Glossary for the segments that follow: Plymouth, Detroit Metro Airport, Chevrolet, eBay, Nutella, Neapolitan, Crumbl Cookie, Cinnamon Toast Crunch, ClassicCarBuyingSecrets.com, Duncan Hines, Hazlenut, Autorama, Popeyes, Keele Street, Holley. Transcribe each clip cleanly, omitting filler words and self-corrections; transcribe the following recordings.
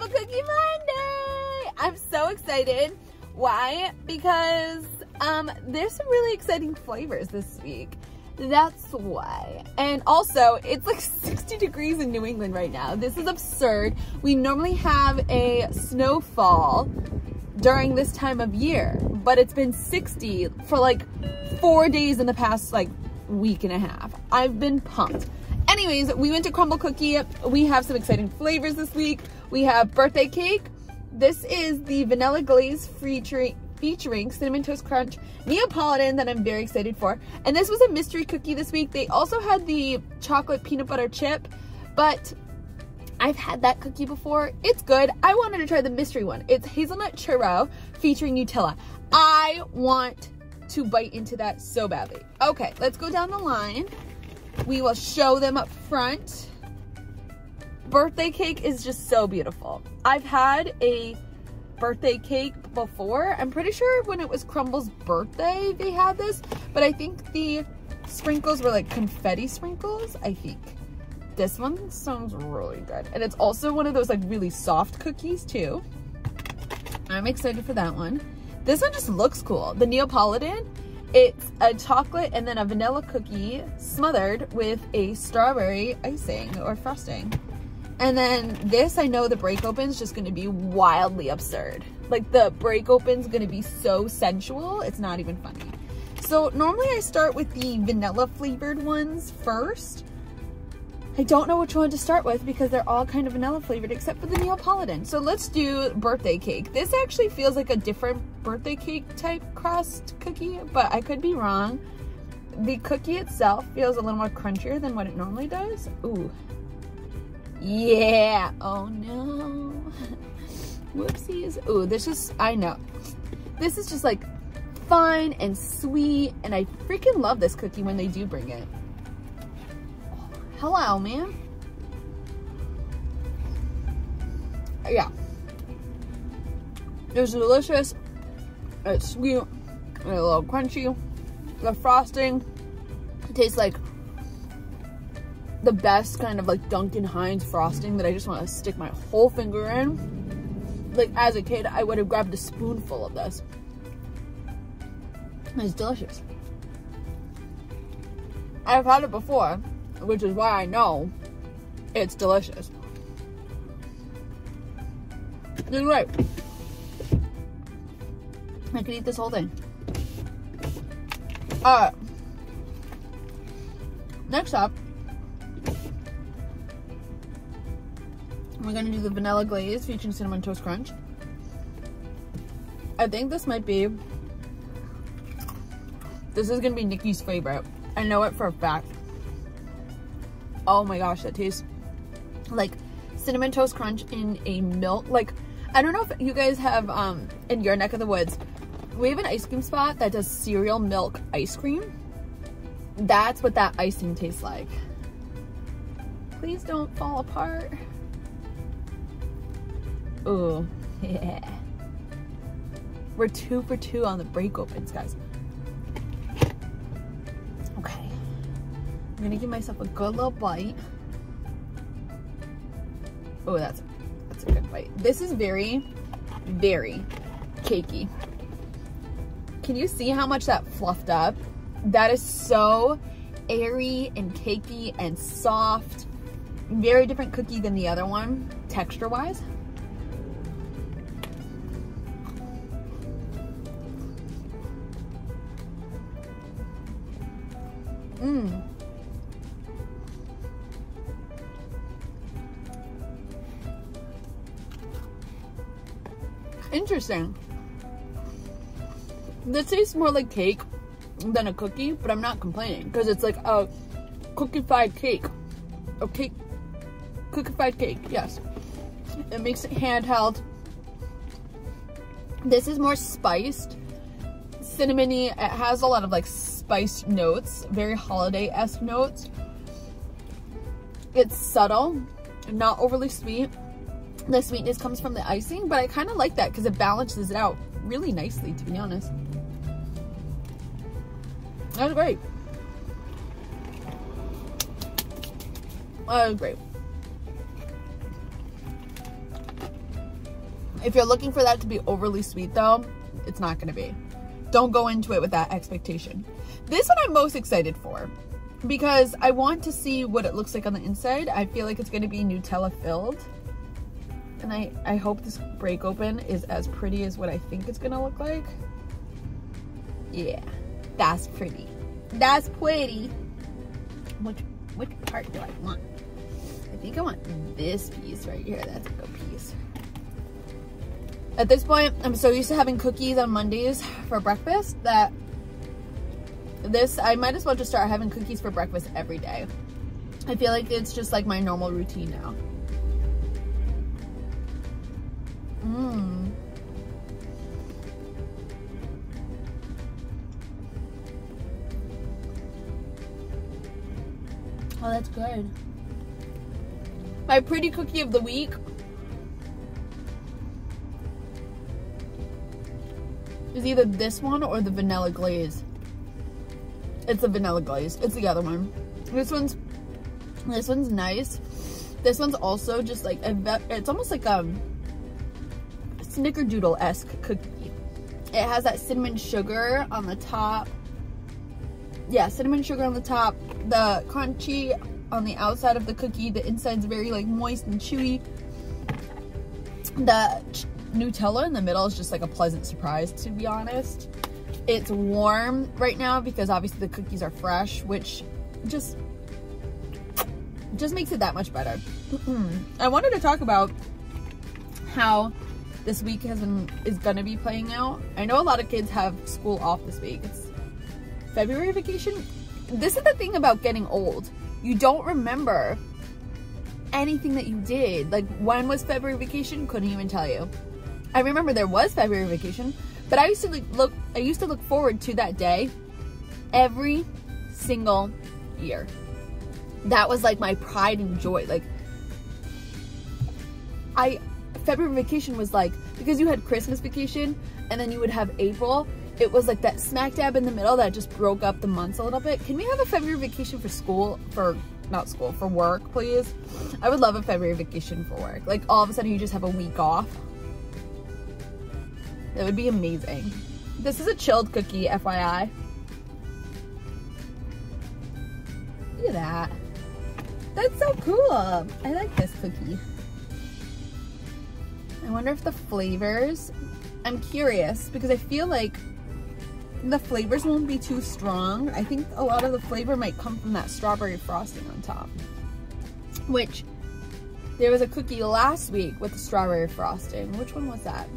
Crumbl Cookie Monday! I'm so excited. Why? Because there's some really exciting flavors this week. That's why. And also, it's like 60 degrees in New England right now. This is absurd. We normally have a snowfall during this time of year, but it's been 60 for like 4 days in the past like week and a half. I've been pumped. Anyways, we went to Crumbl Cookie. We have some exciting flavors this week. We have birthday cake. This is the vanilla glaze featuring Cinnamon Toast Crunch Neapolitan that I'm very excited for. And this was a mystery cookie this week. They also had the chocolate peanut butter chip, but I've had that cookie before. It's good. I wanted to try the mystery one. It's hazelnut churro featuring Nutella. I want to bite into that so badly. Okay, let's go down the line. We will show them up front. Birthday cake is just so beautiful. I've had a birthday cake before. I'm pretty sure when it was Crumbl's birthday they had this, but I think the sprinkles were like confetti sprinkles, I think. This one sounds really good. And it's also one of those like really soft cookies too. I'm excited for that one. This one just looks cool. The Neapolitan, it's a chocolate and then a vanilla cookie smothered with a strawberry icing or frosting. And then this, I know the break open's just gonna be wildly absurd. Like the break open's gonna be so sensual, it's not even funny. So normally I start with the vanilla flavored ones first. I don't know which one to start with because they're all kind of vanilla flavored except for the Neapolitan. So let's do birthday cake. This actually feels like a different birthday cake type crust cookie, but I could be wrong. The cookie itself feels a little more crunchier than what it normally does. Ooh. Yeah, oh no, whoopsies. Ooh, this is, I know, this is just like fun and sweet, and I freaking love this cookie when they do bring it. Hello, man. Yeah, it's delicious, it's sweet, and a little crunchy. The frosting tastes like the best kind of like Duncan Hines frosting that I just want to stick my whole finger in. Like as a kid, I would have grabbed a spoonful of this. It's delicious. I've had it before, which is why I know it's delicious. It's great. I could eat this whole thing. Alright. Next up, we're gonna do the vanilla glaze featuring Cinnamon Toast Crunch. I think this is gonna be Nikki's favorite. I know it for a fact. Oh my gosh, that tastes like Cinnamon Toast Crunch in a milk. Like, I don't know if you guys have, in your neck of the woods, we have an ice cream spot that does cereal milk ice cream. That's what that icing tastes like. Please don't fall apart. Ooh, yeah. We're 2 for 2 on the break opens, guys. Okay. I'm gonna give myself a good little bite. Oh, that's a good bite. This is very, very cakey. Can you see how much that fluffed up? That is so airy and cakey and soft. Very different cookie than the other one, texture-wise. Mmm. Interesting. This tastes more like cake than a cookie, but I'm not complaining because it's like a cookified cake. A cake, cookified cake, yes. It makes it handheld. This is more spiced, cinnamony. It has a lot of like spiced notes, very holiday-esque notes. It's subtle, not overly sweet. The sweetness comes from the icing, but I kind of like that because it balances it out really nicely, to be honest. That was great. That was great. If you're looking for that to be overly sweet though, it's not gonna be. Don't go into it with that expectation. This one I'm most excited for because I want to see what it looks like on the inside. I feel like it's gonna be Nutella filled. And I hope this break open is as pretty as what I think it's gonna look like. Yeah, that's pretty. That's pretty. Which part do I want? I think I want this piece right here. That's a good piece. At this point, I'm so used to having cookies on Mondays for breakfast that this, I might as well just start having cookies for breakfast every day. I feel like it's just like my normal routine now. Mmm. Oh, that's good. My pretty cookie of the week is either this one or the vanilla glaze. It's the vanilla glaze. It's the other one. This one's nice. This one's also just like it's almost like a snickerdoodle-esque cookie. It has that cinnamon sugar on the top. Yeah, cinnamon sugar on the top. The crunchy on the outside of the cookie. The inside's very like moist and chewy. The Nutella in the middle is just like a pleasant surprise, to be honest. It's warm right now because obviously the cookies are fresh, which just makes it that much better. I wanted to talk about how this week is gonna be playing out. I know a lot of kids have school off this week. It's February vacation. This is the thing about getting old. You don't remember anything that you did. Like, when was February vacation? Couldn't even tell you. I remember there was February vacation, but I used to look forward to that day every single year. That was like my pride and joy. Like, February vacation was like, because you had Christmas vacation and then you would have April, it was like that smack dab in the middle that just broke up the months a little bit. Can we have a February vacation for school, for work, please? I would love a February vacation for work. Like, all of a sudden you just have a week off. That would be amazing. This is a chilled cookie, FYI. Look at that. That's so cool. I like this cookie. I wonder if the flavors, I'm curious because I feel like the flavors won't be too strong. I think a lot of the flavor might come from that strawberry frosting on top, which there was a cookie last week with the strawberry frosting. Which one was that?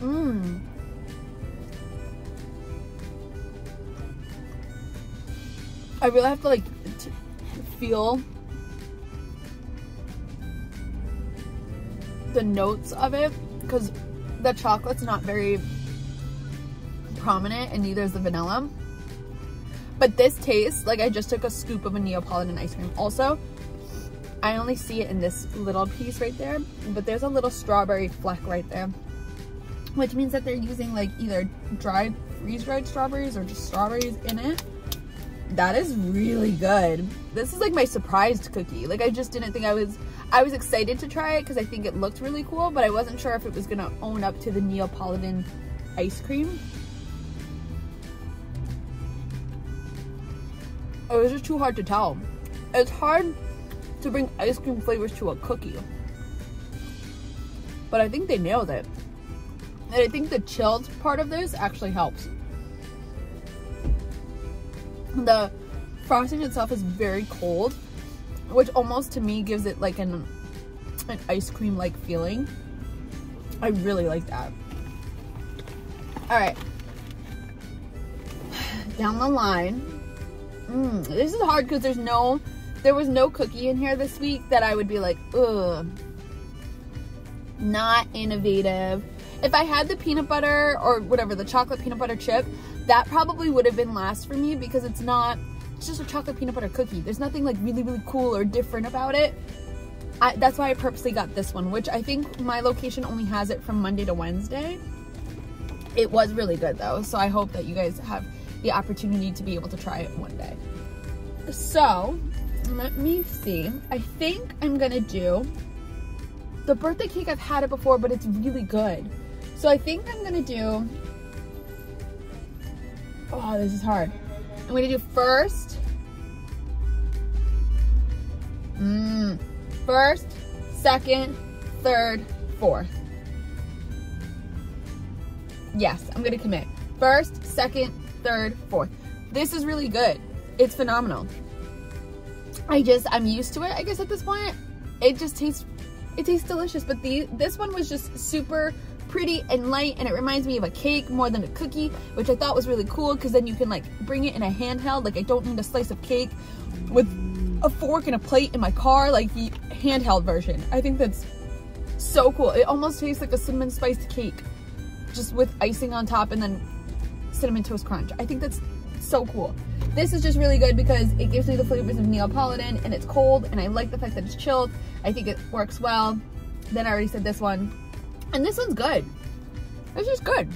Mmm. I really have to feel the notes of it because the chocolate's not very prominent and neither is the vanilla. But this tastes like I just took a scoop of a Neapolitan ice cream. Also, I only see it in this little piece right there, but there's a little strawberry fleck right there, which means that they're using like either dried, freeze-dried strawberries or just strawberries in it. That is really good. This is like my surprised cookie. Like, I just didn't think I was excited to try it because I think it looked really cool, but I wasn't sure if it was gonna own up to the Neapolitan ice cream. It was just too hard to tell. It's hard to bring ice cream flavors to a cookie. But I think they nailed it. And I think the chilled part of this actually helps. The frosting itself is very cold, which almost to me gives it like an ice cream like feeling. I really like that. All right, down the line. This is hard because there was no cookie in here this week that I would be like, ugh, not innovative. If I had the peanut butter or whatever, the chocolate peanut butter chip, that probably would have been last for me because it's just a chocolate peanut butter cookie. There's nothing like really, really cool or different about it. That's why I purposely got this one, which I think my location only has it from Monday to Wednesday. It was really good though, so I hope that you guys have the opportunity to be able to try it one day. So let me see. I think I'm gonna do the birthday cake. I've had it before, but it's really good. So I think I'm gonna do, oh, this is hard. I'm gonna do first, second, third, fourth. Yes, I'm gonna commit. First, second, third, fourth. This is really good. It's phenomenal. I'm used to it, I guess, at this point. It just tastes, it tastes delicious. But this one was just super pretty and light, and it reminds me of a cake more than a cookie, which I thought was really cool, because then you can like bring it in a handheld. Like, I don't need a slice of cake with a fork and a plate in my car, like the handheld version. I think that's so cool. It almost tastes like a cinnamon spiced cake, just with icing on top and then Cinnamon Toast Crunch. I think that's so cool. This is just really good because it gives me the flavors of Neapolitan, and it's cold, and I like the fact that it's chilled. I think it works well. Then I already said this one, and this one's good. It's just good.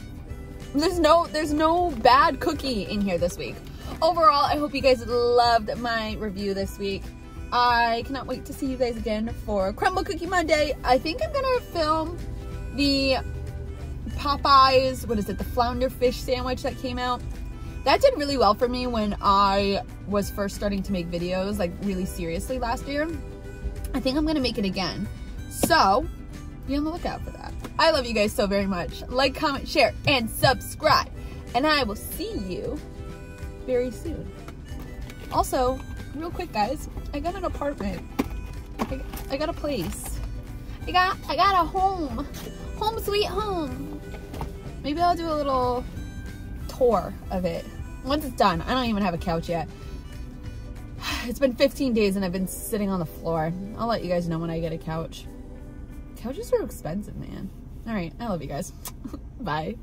There's no bad cookie in here this week. Overall, I hope you guys loved my review this week. I cannot wait to see you guys again for Crumbl Cookie Monday. I think I'm gonna film the Popeyes, what is it, the flounder fish sandwich that came out. That did really well for me when I was first starting to make videos, like really seriously last year. I think I'm gonna make it again. So be on the lookout for that. I love you guys so very much. Like, comment, share, and subscribe. And I will see you very soon. Also, real quick guys, I got an apartment. I got a place. I got a home. Home sweet home. Maybe I'll do a little tour of it once it's done. I don't even have a couch yet. It's been 15 days and I've been sitting on the floor. I'll let you guys know when I get a couch. Couches are expensive, man. All right, I love you guys. Bye.